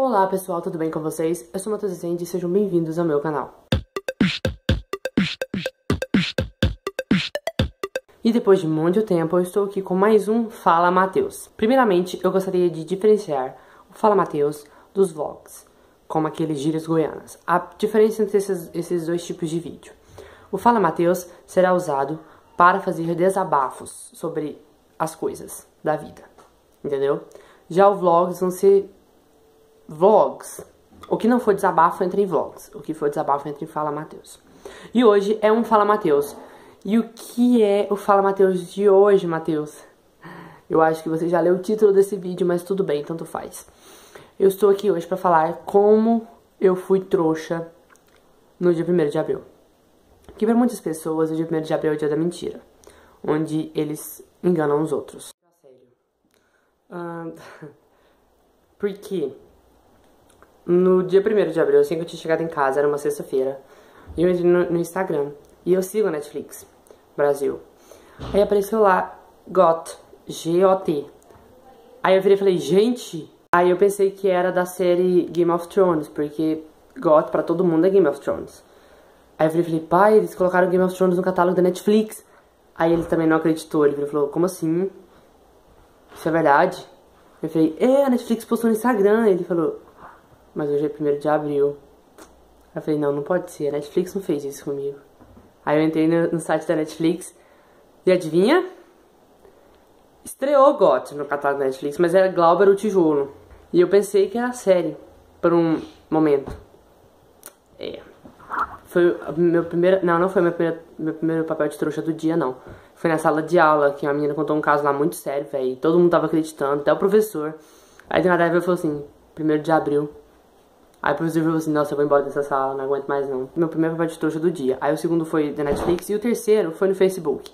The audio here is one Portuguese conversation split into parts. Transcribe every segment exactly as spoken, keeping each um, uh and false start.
Olá pessoal, tudo bem com vocês? Eu sou Matheus Rezende e sejam bem-vindos ao meu canal. E depois de muito tempo, eu estou aqui com mais um Fala Matheus. Primeiramente, eu gostaria de diferenciar o Fala Matheus dos vlogs, como aqueles gírias goianas. A diferença entre esses, esses dois tipos de vídeo. O Fala Matheus será usado para fazer desabafos sobre as coisas da vida, entendeu? Já os vlogs vão ser vlogs. O que não for desabafo entra em vlogs, o que for desabafo entra em Fala Matheus. E hoje é um Fala Matheus. E o que é o Fala Matheus de hoje, Matheus? Eu acho que você já leu o título desse vídeo, mas tudo bem, tanto faz. Eu estou aqui hoje para falar como eu fui trouxa no dia primeiro de abril. Que para muitas pessoas o dia primeiro de abril é o dia da mentira, onde eles enganam os outros. Uh, porque no dia primeiro de abril, assim que eu tinha chegado em casa, era uma sexta-feira, e eu entrei no, no Instagram, e eu sigo a Netflix Brasil. Aí apareceu lá, Got, G O T. Aí eu virei e falei, gente! Aí eu pensei que era da série Game of Thrones, porque Got pra todo mundo é Game of Thrones. Aí eu falei, pai, eles colocaram Game of Thrones no catálogo da Netflix. Aí ele também não acreditou, ele falou, como assim? Isso é verdade? Eu falei, é, a Netflix postou no Instagram. Aí ele falou, mas hoje é primeiro de abril. Aí eu falei, não, não pode ser, a Netflix não fez isso comigo. Aí eu entrei no, no site da Netflix e adivinha? Estreou Gotham no catálogo da Netflix, mas era Glauber o Tijolo. E eu pensei que era série, por um momento. É... Foi meu primeiro... Não, não foi meu primeiro, meu primeiro papel de trouxa do dia, não. Foi na sala de aula, que uma menina contou um caso lá muito sério, velho. Todo mundo tava acreditando, até o professor. Aí de nada, ele falou assim, primeiro de abril. Aí o professor falou assim, nossa, eu vou embora dessa sala, não aguento mais não. Meu primeiro papel de trouxa do dia. Aí o segundo foi da Netflix e o terceiro foi no Facebook.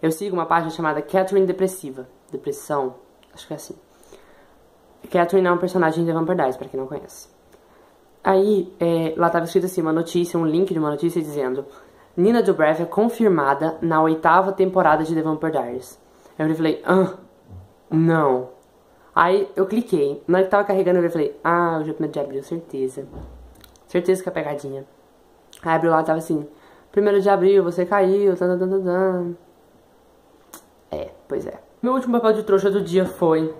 Eu sigo uma página chamada Catherine Depressiva. Depressão, acho que é assim. Catherine é um personagem de The Vampire Diaries, pra quem não conhece. Aí, é, lá tava escrito assim, uma notícia, um link de uma notícia dizendo Nina Dobrev é confirmada na oitava temporada de The Vampire Diaries. Aí eu falei, ah, não. Aí eu cliquei, na hora que tava carregando eu falei, ah, o dia primeiro de abril, certeza. Certeza que é pegadinha. Aí abriu lá e tava assim, primeiro de abril, você caiu, tan, tan, tan, tan. É, pois é. Meu último papel de trouxa do dia foi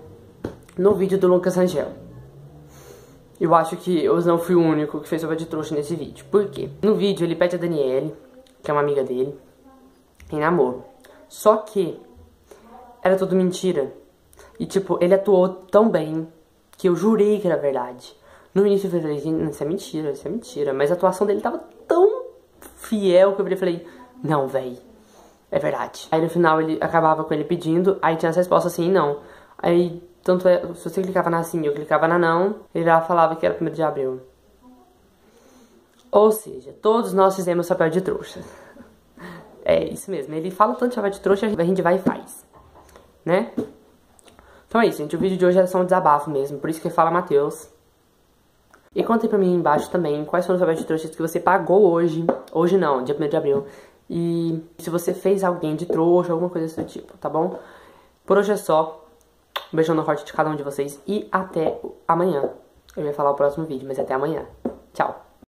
no vídeo do Lucas Angel. Eu acho que eu não fui o único que fez papel de trouxa nesse vídeo. Por quê? No vídeo ele pede a Danielle, que é uma amiga dele, em namoro. Só que era tudo mentira. E tipo, ele atuou tão bem que eu jurei que era verdade. No início eu falei, isso é mentira, isso é mentira. Mas a atuação dele tava tão fiel que eu falei, não, véi, é verdade. Aí no final ele acabava com ele pedindo, aí tinha as respostas assim, não. Aí... Tanto é, se você clicava na sim, eu clicava na não, ele já falava que era primeiro de abril. Ou seja, todos nós fizemos papel de trouxa. É isso mesmo, ele fala tanto de papel de trouxa, a gente vai e faz. Né? Então é isso, gente, o vídeo de hoje era só um desabafo mesmo, por isso que fala Matheus. E conta aí pra mim embaixo também quais foram os papéis de trouxa que você pagou hoje. Hoje não, dia primeiro de abril. E se você fez alguém de trouxa, alguma coisa desse tipo, tá bom? Por hoje é só. Um beijão no rosto de cada um de vocês e até amanhã. Eu ia falar o próximo vídeo, mas até amanhã. Tchau.